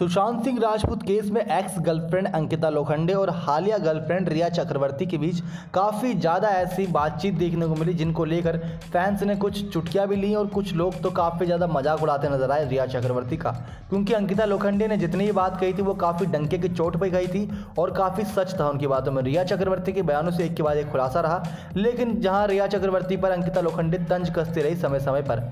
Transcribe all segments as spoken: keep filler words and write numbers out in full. Sushant Singh Rajput case में ex girlfriend Ankita Lokhande और हालिया गर्लफ्रेंड रिया चक्रवर्ती के बीच काफ़ी ज़्यादा ऐसी बातचीत देखने को मिली, जिनको लेकर फैंस ने कुछ चुटकियां भी ली और कुछ लोग तो काफ़ी ज़्यादा मजाक उड़ाते नजर आए रिया चक्रवर्ती का, क्योंकि अंकिता लोखंडे ने जितनी ही बात कही थी वो काफ़ी डंके की चोट पर गई थी और काफ़ी सच था उनकी बातों में। रिया चक्रवर्ती के बयानों से एक के बाद एक खुलासा रहा, लेकिन जहाँ रिया चक्रवर्ती पर अंकिता लोखंडे तंज कसती रही समय समय पर।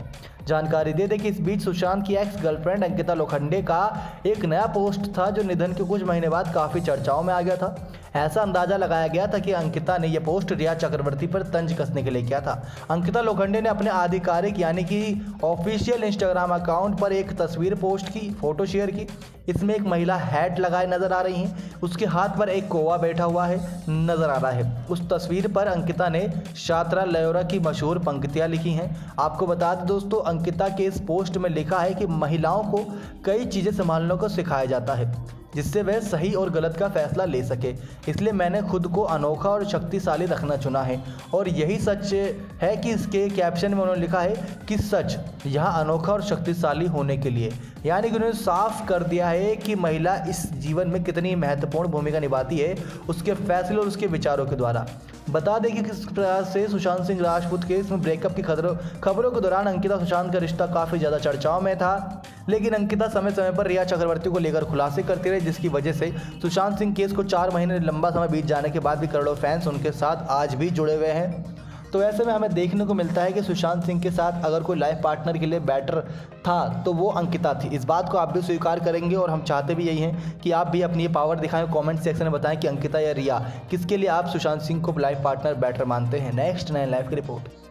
जानकारी दे दे कि इस बीच सुशांत की एक्स गर्लफ्रेंड अंकिता लोखंडे का एक नया पोस्ट था जो निधन के कुछ महीने बाद काफ़ी चर्चाओं में आ गया था। ऐसा अंदाजा लगाया गया था कि अंकिता ने यह पोस्ट रिया चक्रवर्ती पर तंज कसने के लिए किया था। अंकिता लोखंडे ने अपने आधिकारिक यानी कि ऑफिशियल इंस्टाग्राम अकाउंट पर एक तस्वीर पोस्ट की, फोटो शेयर की। इसमें एक महिला हैट लगाए नजर आ रही हैं, उसके हाथ पर एक कौवा बैठा हुआ है नजर आ रहा है। उस तस्वीर पर अंकिता ने शायरा लयोरा की मशहूर पंक्तियाँ लिखी हैं। आपको बता दें दोस्तों, अंकिता के इस पोस्ट में लिखा है कि महिलाओं को कई चीज़ें संभालने को सिखाया जाता है जिससे वह सही और गलत का फैसला ले सके, इसलिए मैंने खुद को अनोखा और शक्तिशाली रखना चुना है। और यही सच है कि इसके कैप्शन में उन्होंने लिखा है कि सच यहाँ अनोखा और शक्तिशाली होने के लिए, यानी कि उन्होंने साफ कर दिया है कि महिला इस जीवन में कितनी महत्वपूर्ण भूमिका निभाती है उसके फैसले और उसके विचारों के द्वारा। बता दें कि किस प्रकार से सुशांत सिंह राजपूत के इसमें ब्रेकअप की खबरों खबरों के दौरान अंकिता सुशांत का रिश्ता काफ़ी ज़्यादा चर्चाओं में था, लेकिन अंकिता समय समय पर रिया चक्रवर्ती को लेकर खुलासे करती रही, जिसकी वजह से सुशांत सिंह केस को चार महीने लंबा समय बीत जाने के बाद भी करोड़ों फैंस उनके साथ आज भी जुड़े हुए हैं। तो ऐसे में हमें देखने को मिलता है कि सुशांत सिंह के साथ अगर कोई लाइफ पार्टनर के लिए बेटर था तो वो अंकिता थी। इस बात को आप भी स्वीकार करेंगे और हम चाहते भी यही हैं कि आप भी अपनी ये पावर दिखाएं। कमेंट सेक्शन में बताएं कि अंकिता या रिया, किसके लिए आप सुशांत सिंह को लाइफ पार्टनर बेटर मानते हैं। नेक्स्ट नाइन लाइफ की रिपोर्ट।